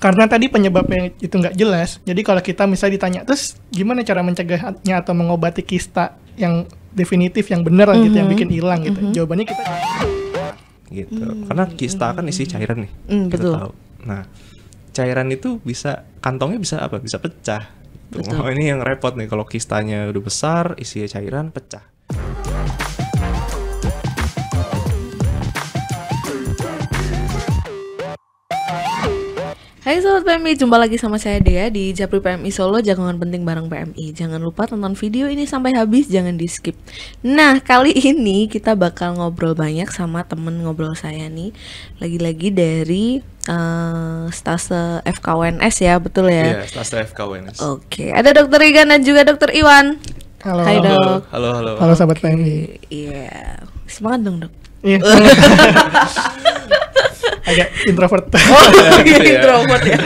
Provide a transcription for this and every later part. Karena tadi penyebabnya itu nggak jelas, jadi kalau kita misalnya ditanya, terus gimana cara mencegahnya atau mengobati kista yang definitif, yang bener gitu, yang bikin hilang gitu, jawabannya kita gitu. Karena kista kan isi cairan nih, kita tahu. Nah, cairan itu bisa, kantongnya bisa apa? Bisa pecah. Tuh, oh, ini yang repot nih, kalau kistanya udah besar, isi cairan pecah. Hai Sobat PMI, jumpa lagi sama saya Dea di Japri PMI Solo, Jagongan Penting Bareng PMI. Jangan lupa tonton video ini sampai habis, jangan di skip. Nah, kali ini kita bakal ngobrol banyak sama temen ngobrol saya nih. Lagi-lagi dari Stase FKWNS ya, betul ya? Iya, Stase FKWNS. Oke, ada Dokter Iga dan juga Dokter Iwan. Halo. Hai Dok. Halo, halo. Halo Sobat PMI. Iya, semangat dong Dok. Iya. Agak introvert. Oh, gitu ya. Introvert ya.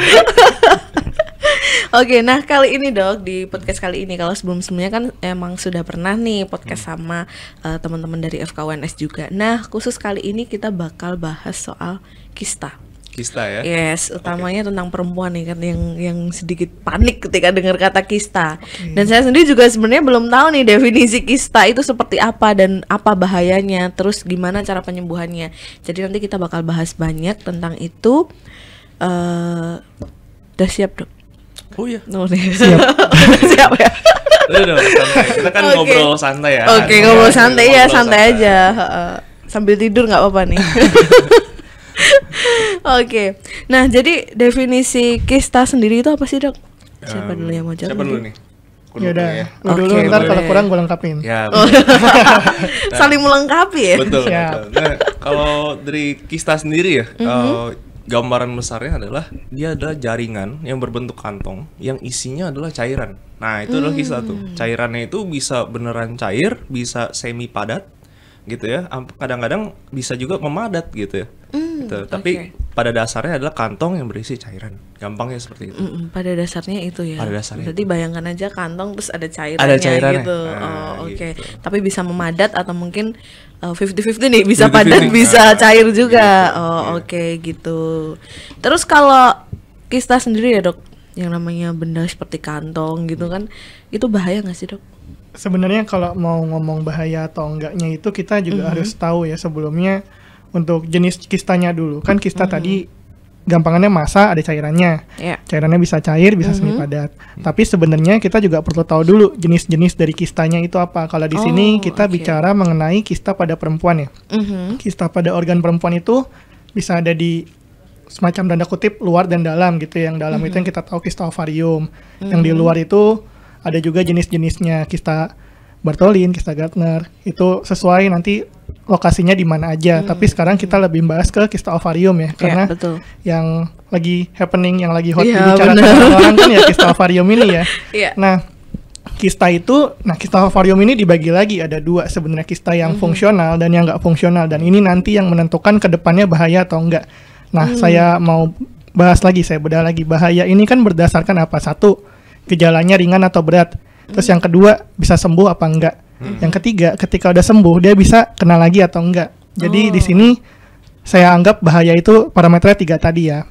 Oke, nah kali ini Dok, di podcast kali ini, kalau sebelum-sebelumnya kan emang sudah pernah nih podcast sama teman-teman dari FKWNS juga. Nah, khusus kali ini kita bakal bahas soal kista. Kista ya? Yes, utamanya tentang perempuan nih kan, yang sedikit panik ketika dengar kata kista. Dan saya sendiri juga sebenarnya belum tahu nih definisi kista itu seperti apa dan apa bahayanya, terus gimana cara penyembuhannya. Jadi nanti kita bakal bahas banyak tentang itu. Udah siap Dok? Oh iya. No, siap. Siap ya. Kita kan ngobrol santai ya. Oke, ngobrol santai ya, santai aja. Sambil tidur nggak apa-apa nih. Oke, nah jadi definisi kista sendiri itu apa sih Dok? Siapa dulu yang mau jawab? Siapa dulu nih? Yaudah, ya udah, dulu ntar kalau kurang gue lengkapin ya, nah, saling melengkapi ya? Betul, betul. Nah, kalau dari kista sendiri ya, gambaran besarnya adalah dia adalah jaringan yang berbentuk kantong yang isinya adalah cairan. Nah itu adalah kista tuh, cairannya itu bisa beneran cair, bisa semi padat gitu ya, kadang-kadang bisa juga memadat gitu ya, gitu. Tapi pada dasarnya adalah kantong yang berisi cairan, gampangnya seperti itu. Pada dasarnya itu ya, pada dasarnya berarti itu. Bayangkan aja kantong terus ada cairannya, gitu. Gitu. Tapi bisa memadat atau mungkin 50-50 nih, bisa 50-50. Padat bisa cair juga gitu. Gitu. Terus kalau kista sendiri ya Dok, yang namanya benda seperti kantong gitu kan, itu bahaya nggak sih Dok? Sebenarnya kalau mau ngomong bahaya atau enggaknya itu kita juga harus tahu ya sebelumnya untuk jenis kistanya dulu. Kan kista tadi gampangannya massa ada cairannya. Cairannya bisa cair, bisa semi padat. Tapi sebenarnya kita juga perlu tahu dulu jenis-jenis dari kistanya itu apa. Kalau di sini kita bicara mengenai kista pada perempuan ya. Kista pada organ perempuan itu bisa ada di semacam tanda kutip luar dan dalam gitu. Yang dalam itu yang kita tahu kista ovarium. Yang di luar itu ada juga jenis-jenisnya, kista Bartholin, kista Gardner, itu sesuai nanti lokasinya di mana aja. Tapi sekarang kita lebih bahas ke kista ovarium ya, karena yang lagi happening, yang lagi hot bicara orang kan ya kista ovarium ini ya. Nah, kista itu, nah kista ovarium ini dibagi lagi ada dua sebenarnya, kista yang fungsional dan yang nggak fungsional, dan ini nanti yang menentukan kedepannya bahaya atau enggak. Nah, saya mau bahas lagi, saya bedah lagi bahaya ini kan berdasarkan apa? Satu, gejalanya ringan atau berat. Terus yang kedua, bisa sembuh apa enggak. Yang ketiga, ketika udah sembuh dia bisa kena lagi atau enggak. Jadi di sini saya anggap bahaya itu parameternya tiga tadi ya.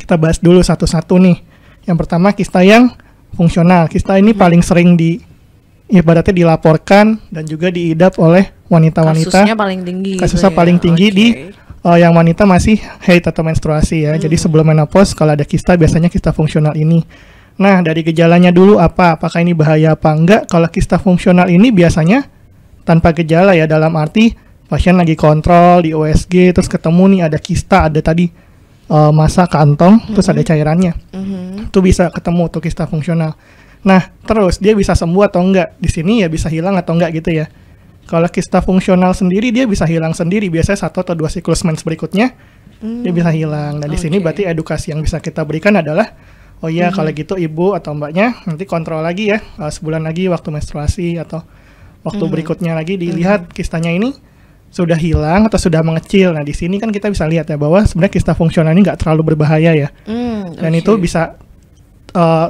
Kita bahas dulu satu-satu nih. Yang pertama kista yang fungsional. Kista ini paling sering ibaratnya dilaporkan dan juga diidap oleh wanita-wanita. Kasusnya paling tinggi. Kasusnya paling tinggi di yang wanita masih haid atau menstruasi ya. Jadi sebelum menopause kalau ada kista biasanya kista fungsional ini. Nah, dari gejalanya dulu apa? Apakah ini bahaya apa enggak? Kalau kista fungsional ini biasanya tanpa gejala ya, dalam arti pasien lagi kontrol di OSG, terus ketemu nih ada kista, ada tadi massa kantong, terus ada cairannya. Itu bisa ketemu tuh kista fungsional. Nah, terus dia bisa sembuh atau enggak? Di sini ya bisa hilang atau enggak gitu ya. Kalau kista fungsional sendiri dia bisa hilang sendiri, biasanya 1 atau 2 siklus mens berikutnya dia bisa hilang. Dan di sini berarti edukasi yang bisa kita berikan adalah oh iya, kalau gitu ibu atau mbaknya nanti kontrol lagi ya, sebulan lagi waktu menstruasi atau waktu berikutnya lagi dilihat kistanya ini sudah hilang atau sudah mengecil. Nah di sini kan kita bisa lihat ya bahwa sebenarnya kista fungsional ini nggak terlalu berbahaya ya, dan itu bisa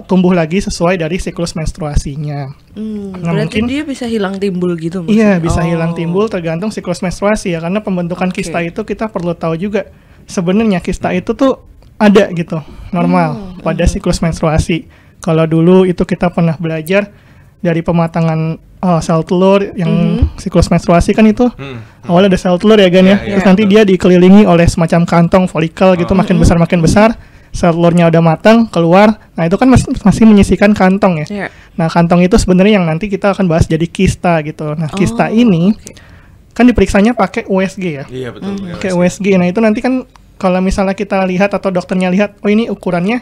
tumbuh lagi sesuai dari siklus menstruasinya. Nah, berarti mungkin dia bisa hilang timbul gitu maksudnya? Iya bisa hilang timbul tergantung siklus menstruasi ya, karena pembentukan kista itu kita perlu tahu juga sebenarnya kista itu tuh ada gitu, normal pada siklus menstruasi. Kalau dulu itu kita pernah belajar dari pematangan sel telur yang siklus menstruasi kan itu awalnya ada sel telur ya Gan ya, terus nanti dia dikelilingi oleh semacam kantong folikel gitu, makin besar sel telurnya udah matang keluar, nah itu kan masih menyisikan kantong ya. Nah kantong itu sebenarnya yang nanti kita akan bahas jadi kista gitu. Nah kista ini kan diperiksanya pakai USG ya, pakai USG. Nah itu nanti kan kalau misalnya kita lihat atau dokternya lihat, oh ini ukurannya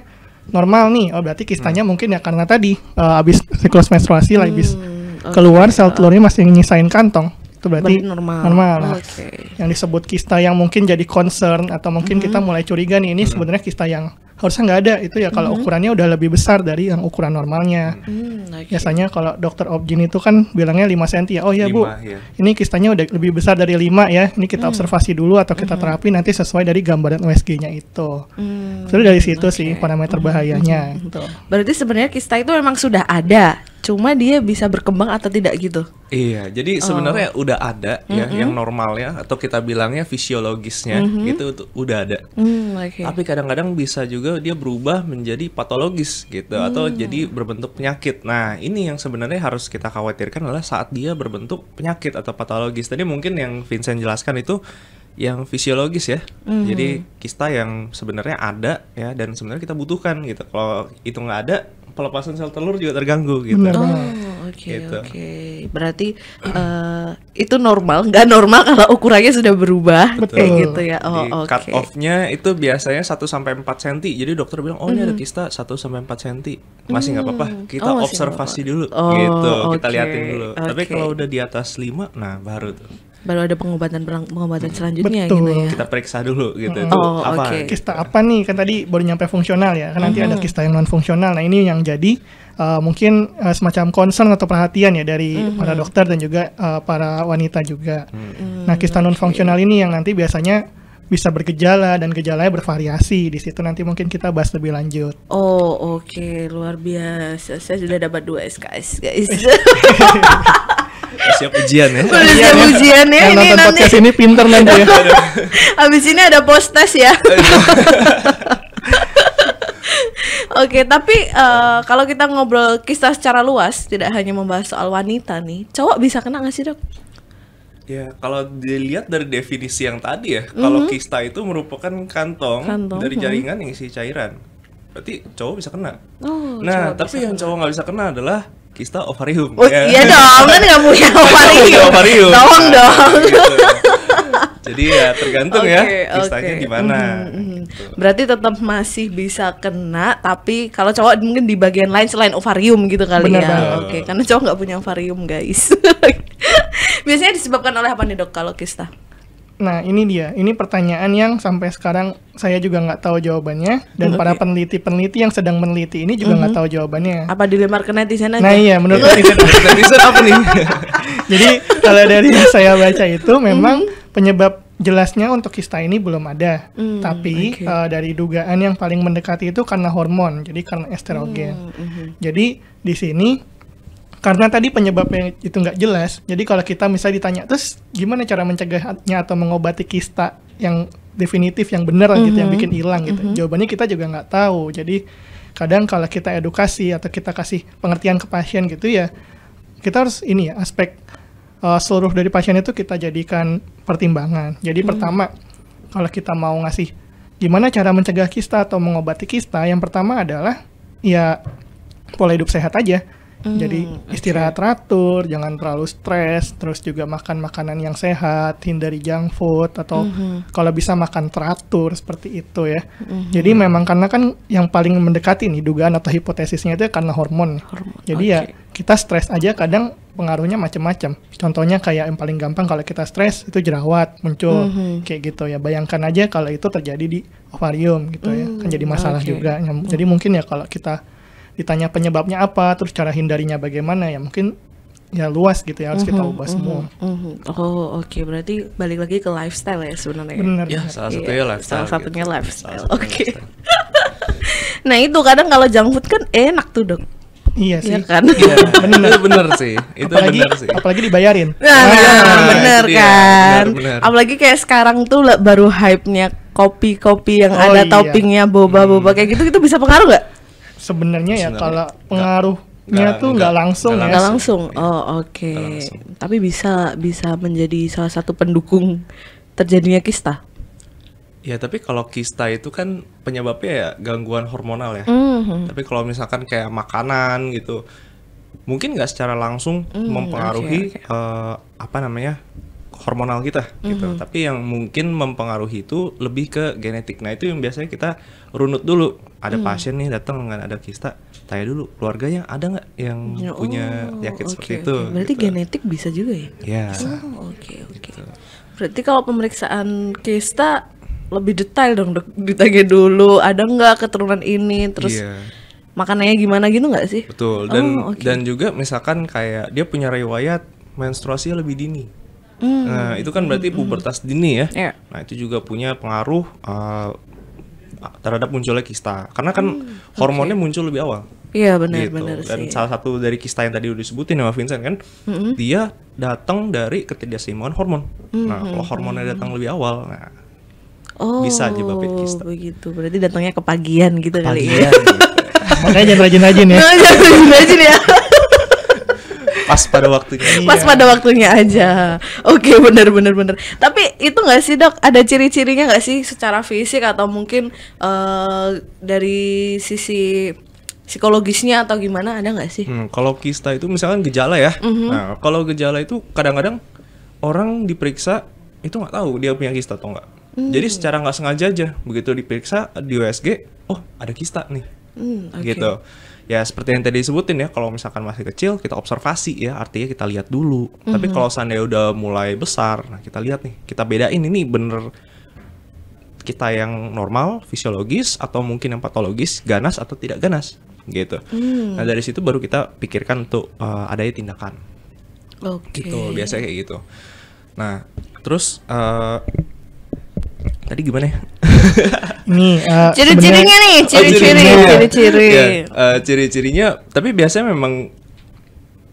normal nih, oh berarti kistanya mungkin ya karena tadi abis siklus menstruasi lah, abis keluar sel telurnya masih nyisain kantong, itu berarti normal. Yang disebut kista yang mungkin jadi concern atau mungkin kita mulai curiga nih ini sebenarnya kista yang harusnya nggak ada itu ya kalau ukurannya udah lebih besar dari yang ukuran normalnya. Biasanya kalau dokter obgyn itu kan bilangnya 5 cm ya, oh ya 5, Bu ya. Ini kistanya udah lebih besar dari 5 ya, ini kita observasi dulu atau kita terapi nanti sesuai dari gambaran USG-nya itu. Terus dari situ sih parameter bahayanya gitu. Berarti sebenarnya kista itu memang sudah ada, cuma dia bisa berkembang atau tidak gitu? Iya, jadi sebenarnya udah ada ya, yang normalnya atau kita bilangnya fisiologisnya itu udah ada. Tapi kadang-kadang bisa juga dia berubah menjadi patologis gitu, atau jadi berbentuk penyakit. Nah ini yang sebenarnya harus kita khawatirkan adalah saat dia berbentuk penyakit atau patologis. Tadi mungkin yang Vincent jelaskan itu yang fisiologis ya, jadi kista yang sebenarnya ada ya dan sebenarnya kita butuhkan gitu. Kalau itu nggak ada, pelepasan sel telur juga terganggu gitu. Oke. Berarti itu normal, nggak normal kalau ukurannya sudah berubah kayak gitu ya. Cut off-nya itu biasanya 1-4 cm. Jadi dokter bilang, oh ini ada kista 1-4 cm. Masih nggak apa-apa, kita observasi dulu gitu. Kita liatin dulu. Tapi kalau udah di atas 5, nah baru tuh baru ada pengobatan selanjutnya gitu ya. Kita periksa dulu gitu. Kista apa nih? Kan tadi baru nyampe fungsional ya. Kan nanti ada kista yang non fungsional. Nah, ini yang jadi mungkin semacam concern atau perhatian ya dari para dokter dan juga para wanita juga. Nah, kista non fungsional ini yang nanti biasanya bisa bergejala dan gejalanya bervariasi. Di situ nanti mungkin kita bahas lebih lanjut. Luar biasa. Saya sudah dapat 2 SKS, guys. Siap ujian ya. Ujian ya. Ini nonton podcast ini pinter nanti ya. Habis ini ada post test ya. Tapi kalau kita ngobrol kisah secara luas, tidak hanya membahas soal wanita nih, cowok bisa kena nggak sih dok? Ya, kalau dilihat dari definisi yang tadi ya, kalau kista itu merupakan kantong dari jaringan yang isi cairan, berarti cowok bisa kena. Nah, tapi yang cowok nggak bisa kena adalah kista ovarium. Iya dong, kan nggak punya ovarium. Tolong dong. Jadi ya tergantung ya kistanya gimana. Gitu. Berarti tetap masih bisa kena, tapi kalau cowok mungkin di bagian lain selain ovarium gitu kali. Bener ya. Karena cowok nggak punya ovarium guys. Biasanya disebabkan oleh apa nih dok kalau kista? Nah ini dia, ini pertanyaan yang sampai sekarang saya juga nggak tahu jawabannya. Dan para peneliti-peneliti yang sedang meneliti ini juga nggak tahu jawabannya. Apa dilempar ke netizen aja? Nah iya, menurut netizen apa nih? Jadi kalau dari yang saya baca itu memang penyebab jelasnya untuk kista ini belum ada. Tapi dari dugaan yang paling mendekati itu karena hormon, jadi karena estrogen. Jadi di sini karena tadi penyebabnya itu nggak jelas, jadi kalau kita misalnya ditanya, terus gimana cara mencegahnya atau mengobati kista yang definitif, yang benar gitu, yang bikin hilang gitu, jawabannya kita juga nggak tahu. Jadi kadang kalau kita edukasi atau kita kasih pengertian ke pasien gitu ya, kita harus ini ya, aspek seluruh dari pasien itu kita jadikan pertimbangan. Jadi pertama, kalau kita mau ngasih gimana cara mencegah kista atau mengobati kista, yang pertama adalah ya pola hidup sehat aja. Jadi istirahat teratur, jangan terlalu stres, terus juga makan makanan yang sehat, hindari junk food, atau kalau bisa makan teratur, seperti itu ya. Jadi memang karena kan yang paling mendekati nih dugaan atau hipotesisnya itu karena hormon. Jadi ya kita stres aja kadang pengaruhnya macam-macam. Contohnya kayak yang paling gampang kalau kita stres itu jerawat muncul kayak gitu ya. Bayangkan aja kalau itu terjadi di ovarium gitu ya, kan jadi masalah juga. Jadi mungkin ya kalau kita ditanya penyebabnya apa, terus cara hindarinya bagaimana, ya mungkin ya luas gitu ya, harus kita ubah semua. Berarti balik lagi ke lifestyle ya sebenarnya. Benar. Ya, salah satunya lifestyle. Salah satunya gitu. Lifestyle. Nah itu kadang kalau junk food kan enak tuh dok. Iya sih. Iya kan? Iya, bener sih. Itu bener sih. Apalagi dibayarin. Nah, bener kan. Apalagi kayak sekarang tuh baru hype-nya kopi-kopi yang ada toppingnya boba-boba kayak gitu, itu bisa pengaruh nggak? Sebenarnya ya kalau pengaruhnya tuh nggak langsung ya. Nggak langsung. Oh oke. Okay. Tapi bisa menjadi salah satu pendukung terjadinya kista. Ya tapi kalau kista itu kan penyebabnya ya gangguan hormonal ya. Mm-hmm. Tapi kalau misalkan kayak makanan gitu, mungkin nggak secara langsung mempengaruhi apa namanya hormonal kita gitu. Tapi yang mungkin mempengaruhi itu lebih ke genetik. Nah itu yang biasanya kita runut dulu. Ada pasien nih datang dengan ada kista, tanya dulu keluarganya ada nggak yang punya penyakit seperti itu. Berarti gitu. Genetik bisa juga ya? Ya. Oke. Gitu. Berarti kalau pemeriksaan kista lebih detail dong, ditanya dulu ada nggak keturunan ini, terus makanannya gimana gitu nggak sih? Betul. Dan dan juga misalkan kayak dia punya riwayat menstruasi lebih dini. Nah itu kan berarti pubertas dini ya. Nah itu juga punya pengaruh terhadap munculnya kista, karena kan hormonnya muncul lebih awal. Iya benar-benar gitu. Dan salah satu dari kista yang tadi udah disebutin sama Vincent kan, dia datang dari ketidakseimbangan hormon. Nah kalau hormonnya datang lebih awal, nah bisa nyebabin kista. Begitu. Berarti datangnya kepagian gitu kali ya. Makanya jangan rajin-rajin ya. Jangan rajin-rajin ya. Pas pada waktunya. Pas pada waktunya aja. Oke, benar. Tapi itu nggak sih dok, ada ciri-cirinya nggak sih secara fisik atau mungkin dari sisi psikologisnya atau gimana, ada nggak sih? Kalau kista itu misalkan gejala ya. Nah kalau gejala itu kadang-kadang orang diperiksa itu nggak tahu dia punya kista atau nggak. Jadi secara nggak sengaja aja begitu diperiksa di USG, oh ada kista nih, gitu. Ya seperti yang tadi disebutin ya, kalau misalkan masih kecil kita observasi ya, artinya kita lihat dulu. Tapi kalau seandainya udah mulai besar, nah kita lihat nih, kita bedain ini bener kita yang normal, fisiologis atau mungkin yang patologis, ganas atau tidak ganas, gitu. Nah dari situ baru kita pikirkan untuk adanya tindakan. Gitu, biasanya kayak gitu. Nah terus tadi gimana ya? Nih, ciri-cirinya nih, ciri-ciri. Ciri-cirinya, tapi biasanya memang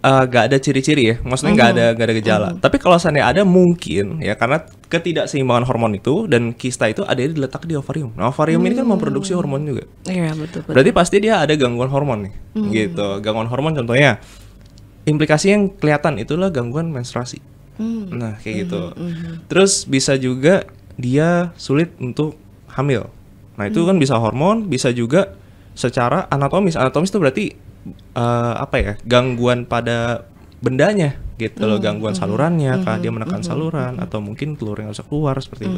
nggak ada ciri-ciri ya. Maksudnya nggak ada gejala. Tapi kalau seandainya ada mungkin ya karena ketidakseimbangan hormon itu, dan kista itu ada diletak di ovarium. Nah, ovarium ini kan memproduksi hormon juga. Iya, betul. Berarti pasti dia ada gangguan hormon nih. Gitu. Gangguan hormon contohnya implikasi yang kelihatan itulah gangguan menstruasi. Nah, kayak gitu. Terus bisa juga dia sulit untuk hamil. Nah itu kan bisa hormon, bisa juga secara anatomis. Anatomis itu berarti apa ya, gangguan pada bendanya gitu loh, gangguan salurannya, kah dia menekan saluran atau mungkin telur yang harus keluar seperti itu.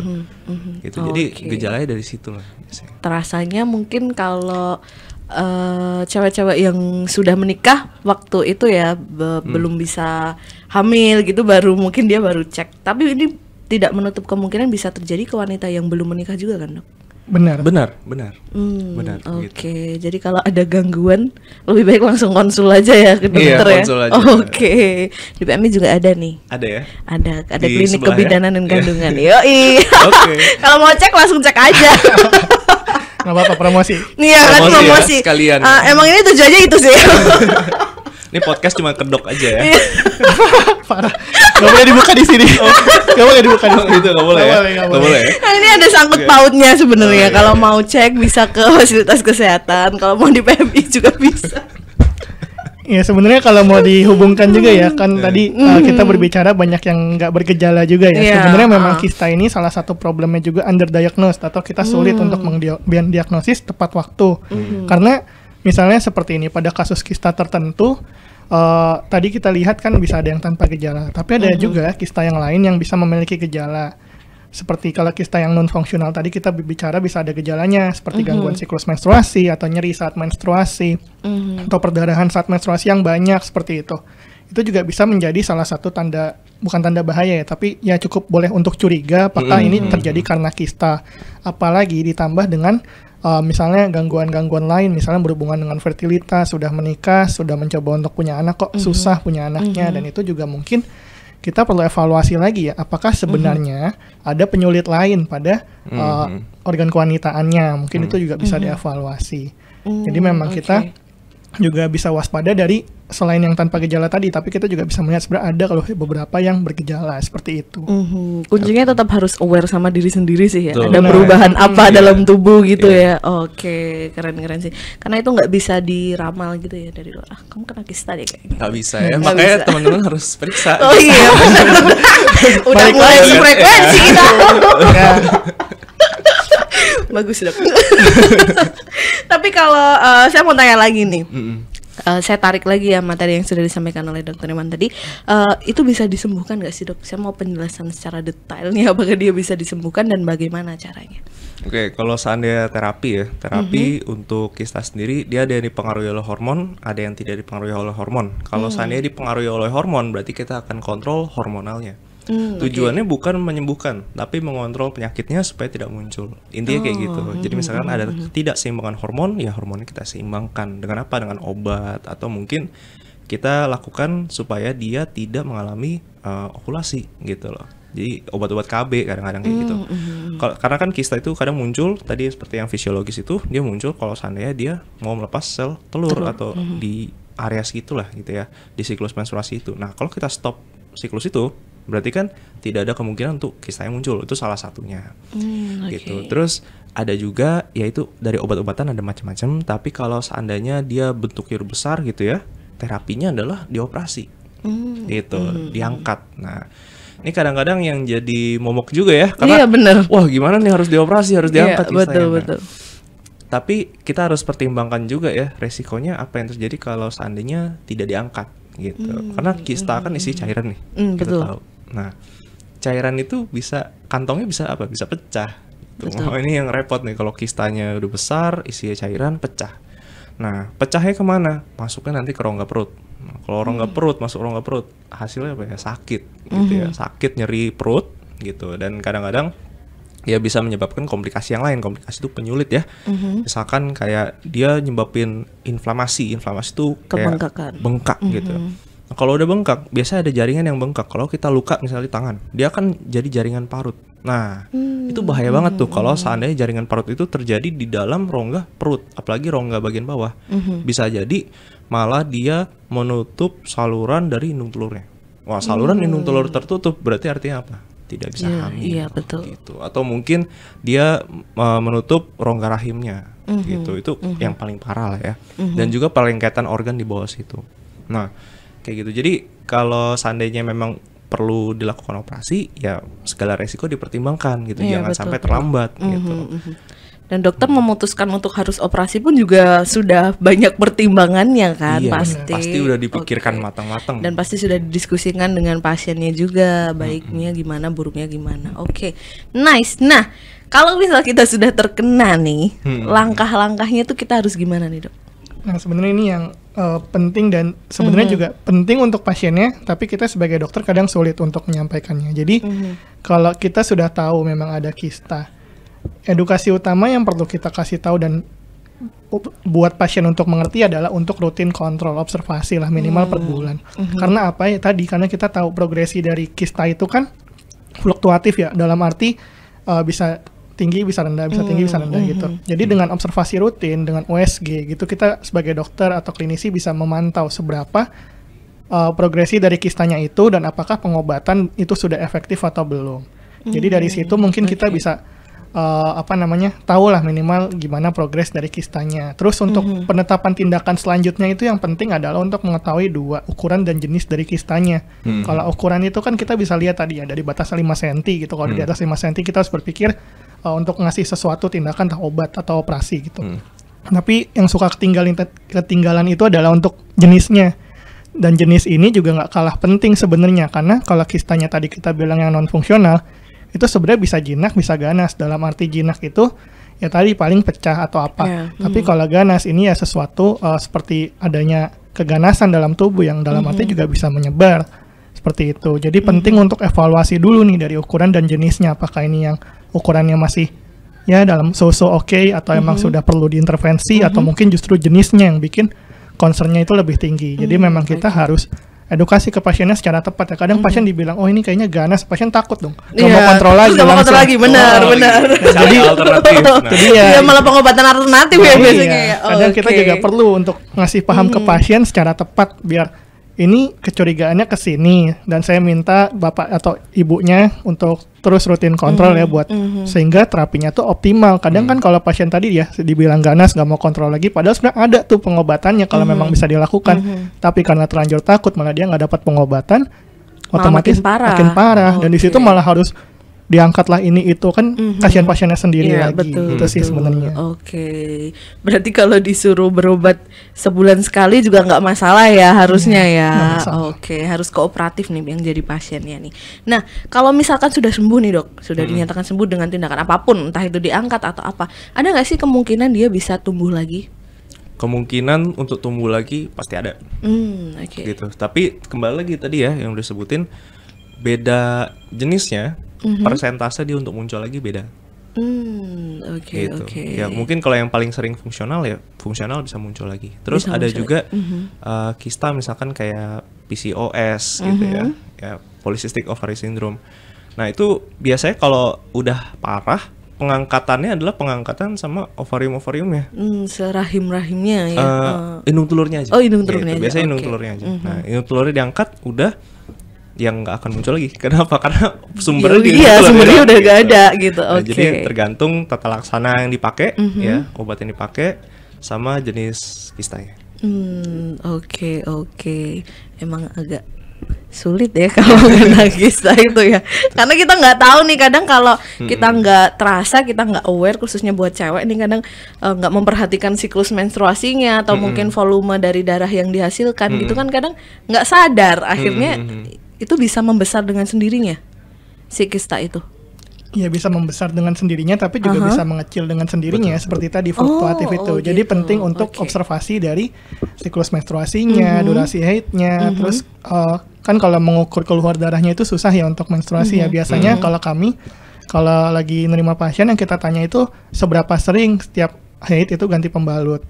Gitu. Jadi gejalanya dari situ lah. Terasanya mungkin kalau cewek-cewek yang sudah menikah waktu itu ya belum bisa hamil gitu, baru mungkin dia baru cek. Tapi ini tidak menutup kemungkinan bisa terjadi ke wanita yang belum menikah juga kan dok? Benar. Oke, gitu. Jadi kalau ada gangguan lebih baik langsung konsul aja ya ke dokter ya. Oke. Di PMI juga ada nih. Ada ya? Ada di klinik kebidanan dan kandungan. Yoi. Oke. Kalau mau cek langsung cek aja. Nggak apa-apa, promosi. Iya kan, promosi. Ya, sekalian. Emang ini tujuannya itu sih. Ini podcast cuma kedok aja ya. Parah. Gak boleh dibuka di sini. Gak boleh dibuka di sini. Gak boleh ya. Gak boleh. Nah, ini ada sangkut pautnya sebenarnya. Kalau mau cek bisa ke fasilitas kesehatan. Kalau mau di PMI juga bisa. Ya sebenarnya kalau mau dihubungkan juga ya kan tadi kita berbicara banyak yang nggak bergejala juga ya. Sebenarnya memang kista ini salah satu problemnya juga underdiagnosed atau kita sulit untuk mendiagnosis tepat waktu. Karena misalnya seperti ini, pada kasus kista tertentu, tadi kita lihat kan bisa ada yang tanpa gejala, tapi ada juga kista yang lain yang bisa memiliki gejala. Seperti kalau kista yang non-fungsional tadi kita bicara bisa ada gejalanya, seperti gangguan siklus menstruasi atau nyeri saat menstruasi, atau perdarahan saat menstruasi yang banyak seperti itu. Itu juga bisa menjadi salah satu tanda, bukan tanda bahaya ya, tapi ya cukup boleh untuk curiga apakah ini terjadi karena kista. Apalagi ditambah dengan misalnya gangguan-gangguan lain, misalnya berhubungan dengan fertilitas, sudah menikah, sudah mencoba untuk punya anak kok susah punya anaknya, dan itu juga mungkin kita perlu evaluasi lagi ya, apakah sebenarnya ada penyulit lain pada organ kewanitaannya, mungkin itu juga bisa dievaluasi. Jadi memang kita juga bisa waspada dari selain yang tanpa gejala tadi, tapi kita juga bisa melihat sebenarnya ada kalau beberapa yang bergejala seperti itu. Kuncinya tetap harus aware sama diri sendiri sih ya. Betul. Ada perubahan apa dalam tubuh gitu ya. Oke, keren-keren sih. Karena itu nggak bisa diramal gitu ya dari luar. Ah, kamu kena kista deh kayaknya. Nggak bisa ya. Makanya teman-teman harus periksa. Oh iya. Udah mulai frekuensi kita. Bagus dok. Tapi kalau saya mau tanya lagi nih, saya tarik lagi ya materi yang sudah disampaikan oleh Dokter Iwan tadi. Itu bisa disembuhkan nggak sih dok? Saya mau penjelasan secara detailnya apakah dia bisa disembuhkan dan bagaimana caranya. Oke, kalau seandainya terapi ya, terapi untuk kista sendiri dia ada yang dipengaruhi oleh hormon, ada yang tidak dipengaruhi oleh hormon. Kalau seandainya dipengaruhi oleh hormon, berarti kita akan kontrol hormonalnya. Tujuannya bukan menyembuhkan, tapi mengontrol penyakitnya supaya tidak muncul. Intinya kayak gitu. Jadi misalkan ada ketidakseimbangan hormon, ya hormonnya kita seimbangkan. Dengan apa? Dengan obat atau mungkin kita lakukan supaya dia tidak mengalami ovulasi gitu loh. Jadi obat-obat KB kadang-kadang kayak gitu. Karena kan kista itu kadang muncul, tadi seperti yang fisiologis itu, dia muncul kalau seandainya dia mau melepas sel telur. Atau di area segitulah gitu ya, di siklus menstruasi itu. Nah kalau kita stop siklus itu, berarti kan tidak ada kemungkinan untuk kistanya muncul, itu salah satunya gitu. Terus ada juga yaitu dari obat-obatan ada macam-macam, tapi kalau seandainya dia bentuknya besar gitu ya, terapinya adalah dioperasi gitu, diangkat. Nah ini kadang-kadang yang jadi momok juga ya, karena wah gimana nih, harus dioperasi, harus diangkat kistanya. Betul. Tapi kita harus pertimbangkan juga ya resikonya apa yang terjadi kalau seandainya tidak diangkat gitu, karena kista kan isi cairan nih, kita tahu. Nah, cairan itu bisa, kantongnya bisa apa? Bisa pecah. Ini yang repot nih, kalau kistanya udah besar, isinya cairan, pecah. Nah, pecahnya kemana? Masuknya nanti ke rongga perut. Nah, kalau rongga perut, masuk rongga perut, hasilnya apa ya? Sakit, gitu ya. Sakit, nyeri perut, gitu. Dan kadang-kadang ya bisa menyebabkan komplikasi yang lain. Komplikasi itu penyulit ya. Misalkan kayak dia nyebabin inflamasi. Inflamasi itu kayak bengkak gitu. Nah, kalau udah bengkak, biasanya ada jaringan yang bengkak. Kalau kita luka misalnya di tangan, dia akan jadi jaringan parut. Nah, itu bahaya banget tuh kalau seandainya jaringan parut itu terjadi di dalam rongga perut, apalagi rongga bagian bawah. Bisa jadi malah dia menutup saluran dari indung telurnya. Wah, saluran indung telur tertutup berarti artinya apa? Tidak bisa hamil. Iya, betul. Gitu. Atau mungkin dia menutup rongga rahimnya. Gitu. Itu yang paling parah lah ya. Dan juga pelengketan organ di bawah situ. Nah, kayak gitu. Jadi kalau seandainya memang perlu dilakukan operasi, ya segala resiko dipertimbangkan gitu, jangan sampai terlambat gitu. Dan dokter memutuskan untuk harus operasi pun juga sudah banyak pertimbangannya kan, pasti udah dipikirkan matang-matang. Dan pasti sudah didiskusikan dengan pasiennya juga, baiknya gimana, buruknya gimana. Nice. Nah, kalau misal kita sudah terkena nih, langkah-langkahnya tuh kita harus gimana nih, Dok? Nah, sebenarnya ini yang penting dan sebenarnya juga penting untuk pasiennya, tapi kita sebagai dokter kadang sulit untuk menyampaikannya. Jadi kalau kita sudah tahu memang ada kista, edukasi utama yang perlu kita kasih tahu dan buat pasien untuk mengerti adalah untuk rutin kontrol observasi lah, minimal per bulan. Karena apa ya tadi, karena kita tahu progresi dari kista itu kan fluktuatif ya, dalam arti bisa tinggi bisa rendah, bisa tinggi bisa rendah gitu. Jadi dengan observasi rutin, dengan OSG gitu, kita sebagai dokter atau klinisi bisa memantau seberapa progresi dari kistanya itu dan apakah pengobatan itu sudah efektif atau belum. Jadi dari situ mungkin kita bisa tahulah minimal gimana progres dari kistanya. Terus untuk penetapan tindakan selanjutnya itu yang penting adalah untuk mengetahui dua ukuran dan jenis dari kistanya. Kalau ukuran itu kan kita bisa lihat tadi ya dari batas 5 cm gitu. Kalau di atas 5 cm kita harus berpikir untuk ngasih sesuatu tindakan, entah obat atau operasi gitu. Tapi yang suka ketinggalan itu adalah untuk jenisnya. Dan jenis ini juga nggak kalah penting sebenarnya, karena kalau kistanya tadi kita bilang yang non fungsional, itu sebenarnya bisa jinak, bisa ganas. Dalam arti jinak itu ya tadi paling pecah atau apa. Tapi kalau ganas ini ya sesuatu seperti adanya keganasan dalam tubuh yang dalam arti juga bisa menyebar. Seperti itu. Jadi penting untuk evaluasi dulu nih dari ukuran dan jenisnya. Apakah ini yang ukurannya masih ya dalam so-so oke, atau emang sudah perlu diintervensi, atau mungkin justru jenisnya yang bikin concernnya itu lebih tinggi. Jadi memang kita harus edukasi ke pasiennya secara tepat ya. Kadang pasien dibilang, oh ini kayaknya ganas, pasien takut dong. Gak mau kontrol lagi, gak mau kontrol lagi, benar. Jadi alternatif. Jadi ya malah pengobatan alternatif ya biasanya. Kadang kita juga perlu untuk ngasih paham ke pasien secara tepat biar ini kecurigaannya ke sini, dan saya minta bapak atau ibunya untuk terus rutin kontrol ya buat sehingga terapinya tuh optimal. Kadang kan kalau pasien tadi ya dibilang ganas, nggak mau kontrol lagi, padahal sebenarnya ada tuh pengobatannya kalau memang bisa dilakukan, tapi karena terlanjur takut malah dia nggak dapat pengobatan, otomatis makin parah. Dan di situ malah harus diangkatlah ini itu kan kasihan pasiennya sendiri lagi. Itu sih sebenarnya. Oke. Berarti kalau disuruh berobat sebulan sekali juga nggak masalah ya harusnya ya. Oke, harus kooperatif nih yang jadi pasiennya nih. Nah, kalau misalkan sudah sembuh nih, Dok, sudah dinyatakan sembuh dengan tindakan apapun, entah itu diangkat atau apa, ada nggak sih kemungkinan dia bisa tumbuh lagi? Kemungkinan untuk tumbuh lagi pasti ada. Gitu. Tapi kembali lagi tadi ya yang udah sebutin, beda jenisnya persentase dia untuk muncul lagi beda. Ya mungkin kalau yang paling sering fungsional ya fungsional bisa muncul lagi. Terus bisa ada juga kista misalkan kayak PCOS gitu ya, polycystic ovary syndrome. Nah itu biasanya kalau udah parah pengangkatannya adalah pengangkatan sama ovarium-ovariumnya. Serahim-rahimnya ya. Indung telurnya aja. Oh indung telurnya gitu. Biasanya indung telurnya aja. Nah indung telurnya diangkat udah yang nggak akan muncul lagi. Kenapa? Karena sumbernya sumbernya udah nggak ada gitu. Nah, jadi tergantung tata laksana yang dipakai, ya obat yang dipakai sama jenis kistanya. Emang agak sulit ya kalau kena kista itu ya. Karena kita nggak tahu nih, kadang kalau kita nggak terasa, kita nggak aware, khususnya buat cewek nih kadang nggak memperhatikan siklus menstruasinya atau mungkin volume dari darah yang dihasilkan gitu kan, kadang nggak sadar akhirnya itu bisa membesar dengan sendirinya, si kista itu? Ya bisa membesar dengan sendirinya, tapi juga bisa mengecil dengan sendirinya. Seperti tadi fluktuatif itu. Jadi penting untuk observasi dari siklus menstruasinya, durasi haidnya, terus kan kalau mengukur keluar darahnya itu susah ya untuk menstruasi ya. Biasanya kalau kami, kalau lagi nerima pasien yang kita tanya itu seberapa sering setiap haid itu ganti pembalut.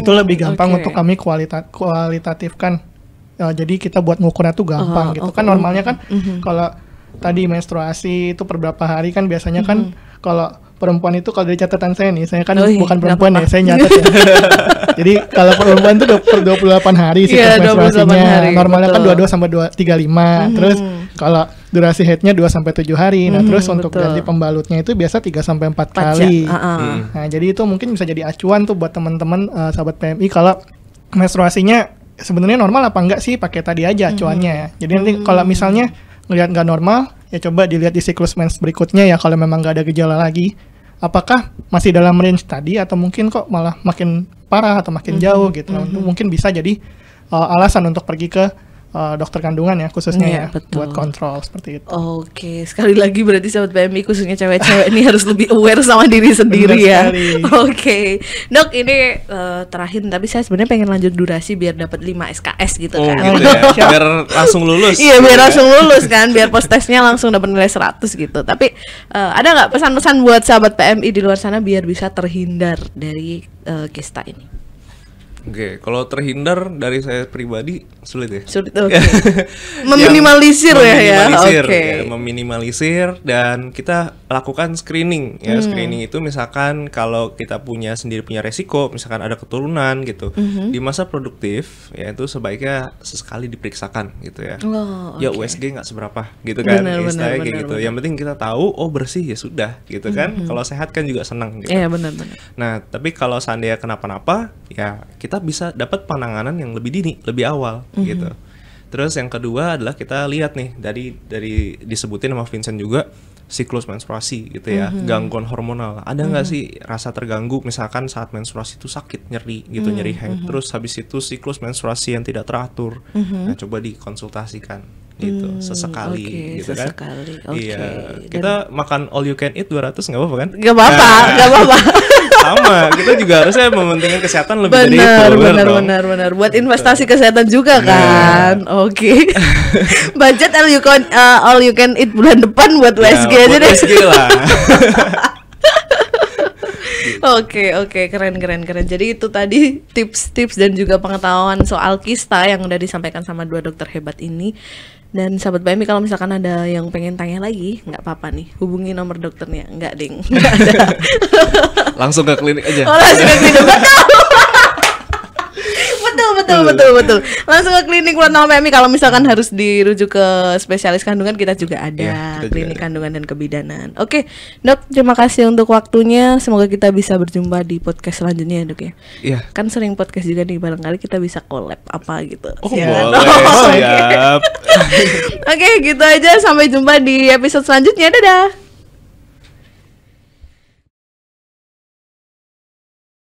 Itu lebih gampang untuk kami kualitatifkan. Jadi kita buat ngukurnya tuh gampang gitu kan. Normalnya kan kalau tadi menstruasi itu per berapa hari kan biasanya kan kalau perempuan itu, kalau dari catatan saya nih, saya kan bukan perempuan ya, saya nyatet ya. Jadi kalau perempuan itu per 28 hari siklus menstruasinya. Normalnya kan 22-35 terus kalau durasi headnya 2-7 hari. Nah terus untuk ganti pembalutnya itu biasa 3-4 kali. Nah jadi itu mungkin bisa jadi acuan tuh buat teman-teman sahabat PMI kalau menstruasinya sebenarnya normal apa enggak sih, pakai tadi aja acuannya ya. Jadi nanti kalau misalnya ngelihat nggak normal, ya coba dilihat di siklus mens berikutnya ya, kalau memang nggak ada gejala lagi. Apakah masih dalam range tadi atau mungkin kok malah makin parah atau makin jauh gitu. Mungkin bisa jadi alasan untuk pergi ke dokter kandungan ya khususnya ya, buat kontrol seperti itu. Oke, sekali lagi berarti sahabat PMI khususnya cewek-cewek ini harus lebih aware sama diri sendiri ya. Oke, Dok ini terakhir, tapi saya sebenarnya pengen lanjut durasi biar dapat 5 SKS gitu kan. Gitu ya. Biar langsung lulus. Iya, biar langsung lulus kan, biar post testnya langsung dapat nilai 100 gitu. Tapi ada nggak pesan-pesan buat sahabat PMI di luar sana biar bisa terhindar dari kista ini? Oke, kalau terhindar dari saya pribadi sulit ya. Sulit. Meminimalisir ya. Ya, meminimalisir dan kita lakukan screening ya. Screening itu misalkan kalau kita punya resiko, misalkan ada keturunan gitu. Di masa produktif ya itu sebaiknya sesekali diperiksakan gitu ya. Ya USG nggak seberapa gitu kan. Istilahnya kayak gitu. Yang penting kita tahu oh bersih ya sudah gitu kan. Kalau sehat kan juga senang gitu. Iya benar. Nah, tapi kalau seandainya kenapa-napa ya kita bisa dapat penanganan yang lebih dini, lebih awal gitu. Terus yang kedua adalah kita lihat nih dari disebutin sama Vincent juga siklus menstruasi gitu ya, gangguan hormonal. Ada nggak sih rasa terganggu misalkan saat menstruasi itu sakit, nyeri gitu, nyeri head. Terus habis itu siklus menstruasi yang tidak teratur. Nah, coba dikonsultasikan gitu sesekali gitu sesekali. Kan iya kita makan all you can eat 200 nggak apa-apa kan? Nggak apa-apa, nggak apa-apa. Sama kita juga harusnya mementingkan kesehatan lebih dari itu. Benar buat investasi kesehatan juga kan. Budget all you can eat bulan depan buat USG aja deh. Lah. Oke, keren. Jadi itu tadi tips-tips dan juga pengetahuan soal kista yang udah disampaikan sama dua dokter hebat ini. Dan sahabat PMI, kalau misalkan ada yang pengen tanya lagi, nggak apa-apa nih, hubungi nomor dokternya. Nggak, ding, nggak ada. Langsung ke klinik aja. Oh, langsung ke klinik. Betul. Langsung ke klinik Purnomo PMI. Kalau misalkan harus dirujuk ke spesialis kandungan, kita juga ada kita klinik juga kandungan dan kebidanan. Oke, Dok, terima kasih untuk waktunya. Semoga kita bisa berjumpa di podcast selanjutnya, Dok, ya. Iya. Kan sering podcast juga nih, barangkali kita bisa collab apa gitu. Oh, siap. Boleh. Siap. Oke, gitu aja. Sampai jumpa di episode selanjutnya. Dadah.